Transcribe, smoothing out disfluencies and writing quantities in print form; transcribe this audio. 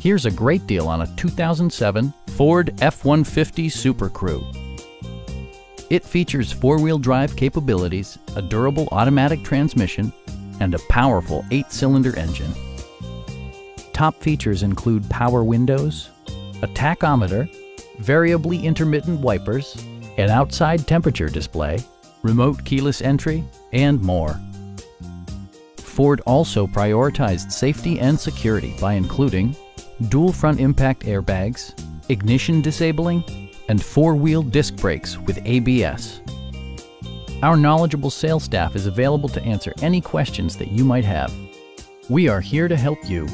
Here's a great deal on a 2007 Ford F-150 SuperCrew. It features four-wheel drive capabilities, a durable automatic transmission, and a powerful 8-cylinder engine. Top features include power windows, a tachometer, variably intermittent wipers, an outside temperature display, remote keyless entry, and more. Ford also prioritized safety and security by including dual front impact airbags, ignition disabling, and four-wheel disc brakes with ABS. Our knowledgeable sales staff is available to answer any questions that you might have. We are here to help you.